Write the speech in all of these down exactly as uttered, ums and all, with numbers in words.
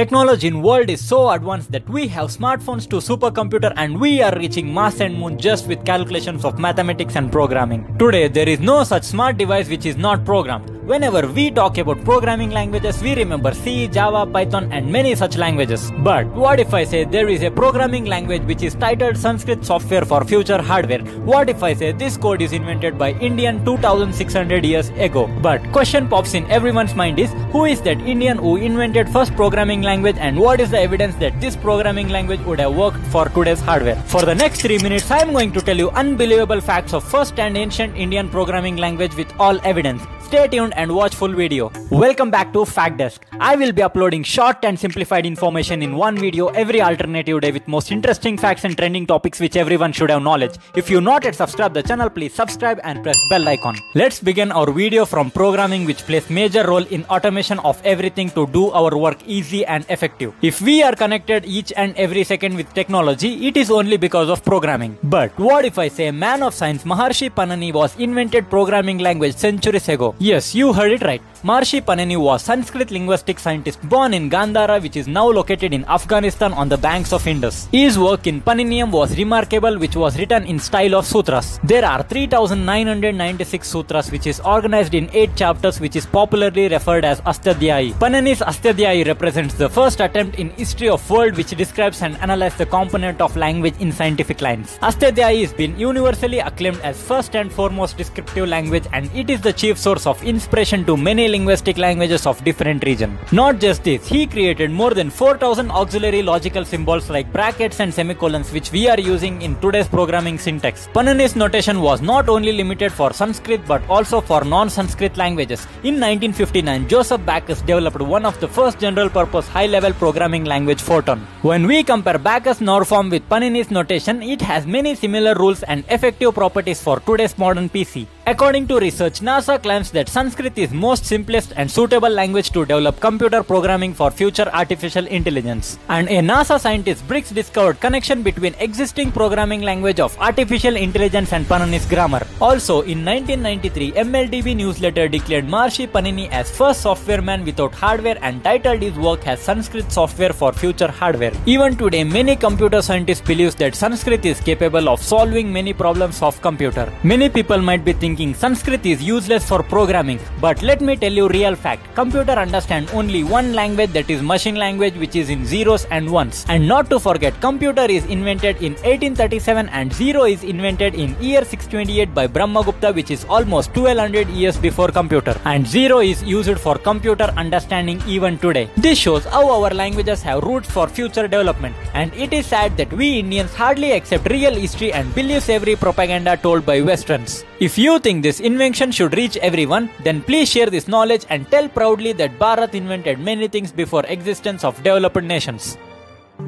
Technology in world is so advanced that we have smartphones to supercomputer, and we are reaching Mars and Moon just with calculations of mathematics and programming. Today there is no such smart device which is not programmed. Whenever we talk about programming languages, we remember C, Java, Python and many such languages. But what if I say there is a programming language which is titled Sanskrit software for future hardware? What if I say this code is invented by Indian two thousand six hundred years ago? But question pops in everyone's mind is, who is that Indian who invented first programming language, and what is the evidence that this programming language would have worked for today's hardware? For the next three minutes, I am going to tell you unbelievable facts of first and ancient Indian programming language with all evidence. Stay tuned and watch full video. Welcome back to FactDesk. I will be uploading short and simplified information in one video every alternative day with most interesting facts and trending topics which everyone should have knowledge. If you not yet subscribed the channel, please subscribe and press bell icon. Let's begin our video from programming, which plays major role in automation of everything to do our work easy and effective. If we are connected each and every second with technology, it is only because of programming. But what if I say man of science Maharshi Panini was invented programming language centuries ago? Yes, you heard it right. Maharshi Panini was Sanskrit linguistic scientist born in Gandhara, which is now located in Afghanistan on the banks of Indus. His work in Paniniyam was remarkable, which was written in style of sutras. There are three thousand nine hundred ninety-six sutras, which is organized in eight chapters, which is popularly referred as Ashtadhyayi. Panini's Ashtadhyayi represents the first attempt in history of world which describes and analyzes the component of language in scientific lines. Ashtadhyayi has been universally acclaimed as first and foremost descriptive language, and it is the chief source of inspiration to many linguistic languages of different regions. Not just this, he created more than four thousand auxiliary logical symbols like brackets and semicolons, which we are using in today's programming syntax. Panini's notation was not only limited for Sanskrit but also for non-Sanskrit languages. In nineteen fifty-nine, Joseph Backus developed one of the first general-purpose high-level programming language, Fortran. When we compare Backus-Naur Form with Panini's notation, it has many similar rules and effective properties for today's modern P C. According to research, NASA claims that Sanskrit is most simplest and suitable language to develop computer programming for future artificial intelligence. And a NASA scientist Briggs discovered connection between existing programming language of artificial intelligence and Panini's grammar. Also, in nineteen ninety-three, M L D B newsletter declared Maharshi Panini as first software man without hardware and titled his work as Sanskrit software for future hardware. Even today, many computer scientists believe that Sanskrit is capable of solving many problems of computer. Many people might be thinking Sanskrit is useless for programming, but let me tell you real fact. Computer understand only one language, that is machine language, which is in zeros and ones. And not to forget, computer is invented in eighteen thirty-seven and zero is invented in year six twenty-eight by Brahmagupta, which is almost twelve hundred years before computer. And zero is used for computer understanding even today. This shows how our languages have roots for future development. And it is sad that we Indians hardly accept real history and believes every propaganda told by Westerns. If you think this invention should reach everyone, then please share this knowledge and tell proudly that Bharat invented many things before existence of developed nations.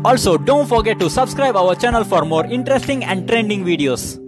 Also, don't forget to subscribe our channel for more interesting and trending videos.